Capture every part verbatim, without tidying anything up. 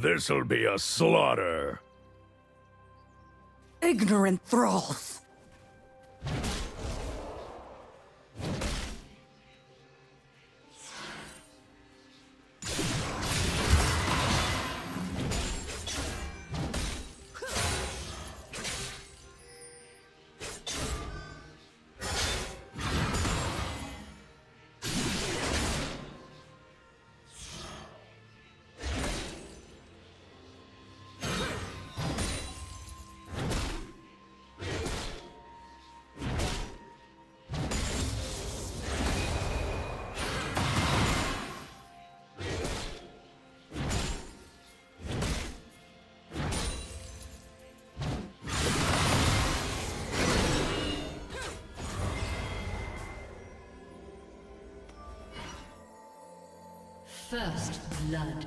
This'll be a slaughter. Ignorant thralls! First blood.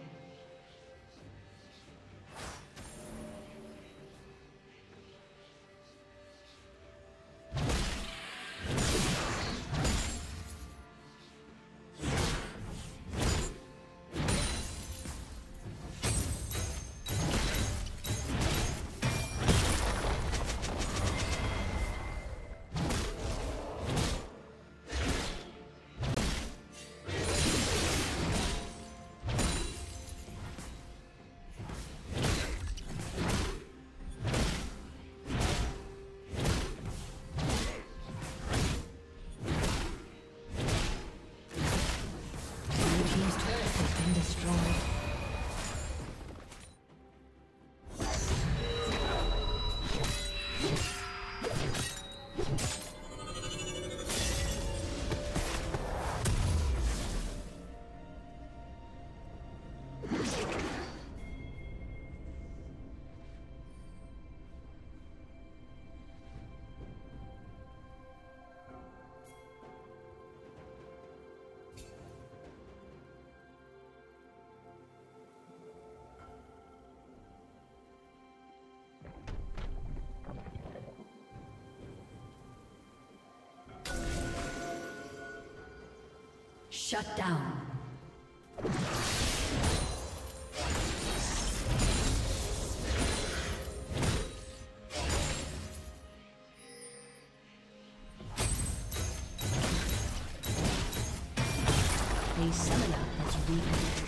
Shut down. A summoner has weakened.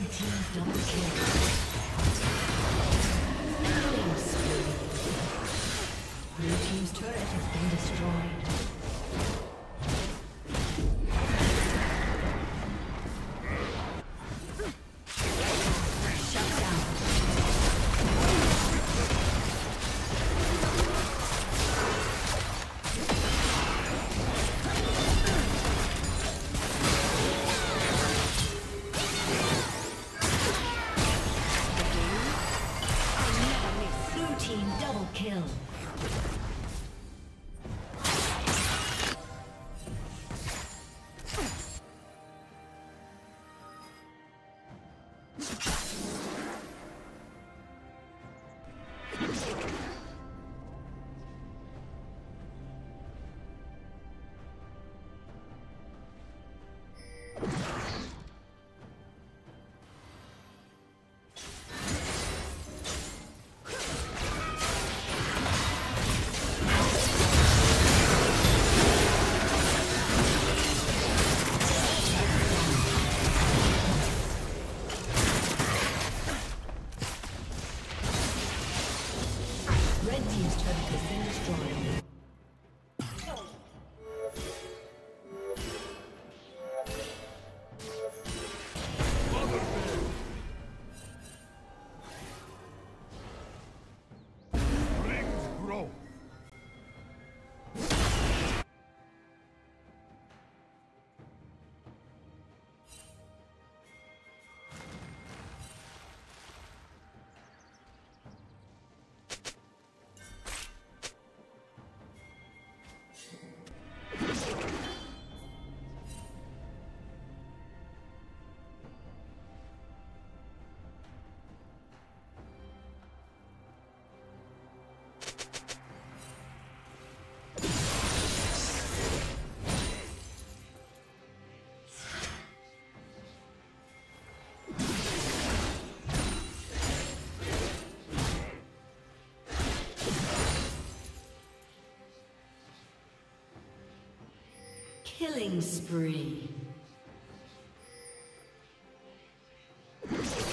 Red team double kill. Killing spree. Blue team's turret has been destroyed. Killing spree. Let's go.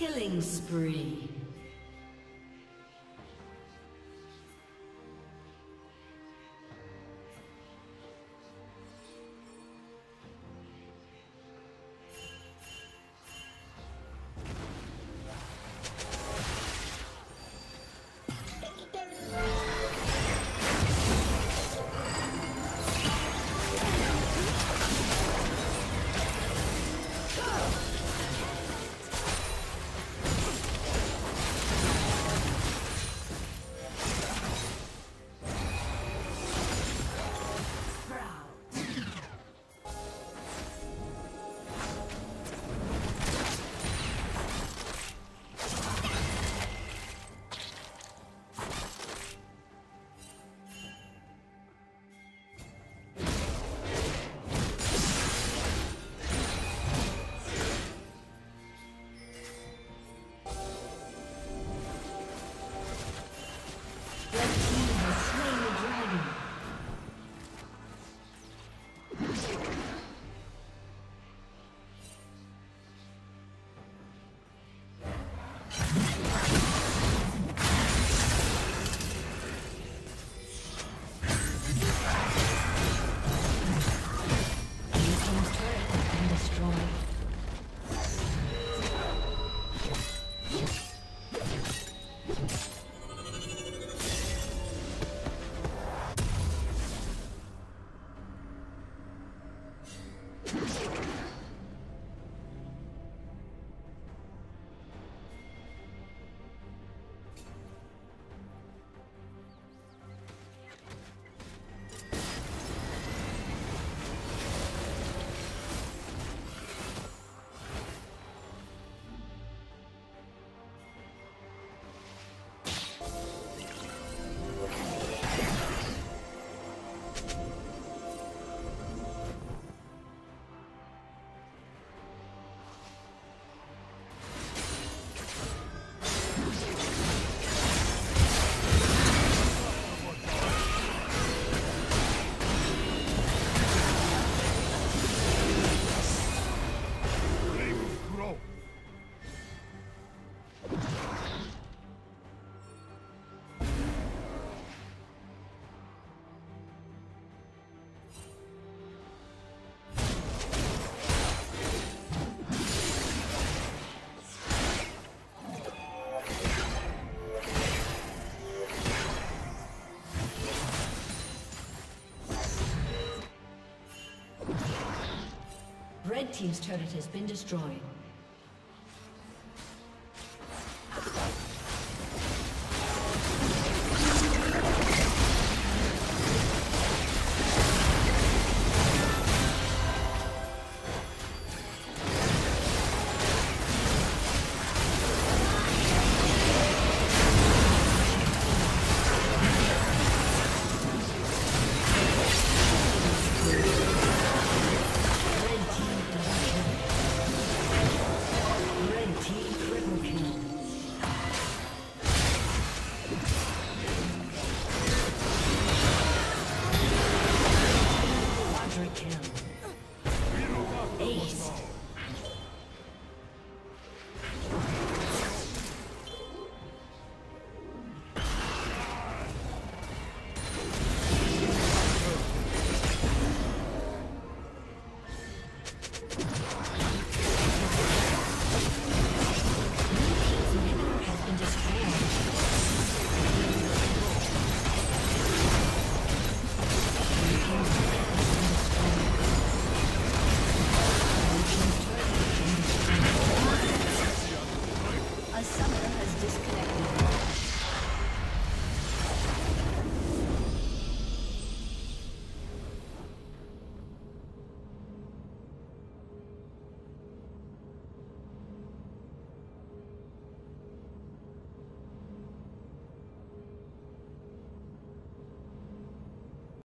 Killing spree. team's turret has been destroyed.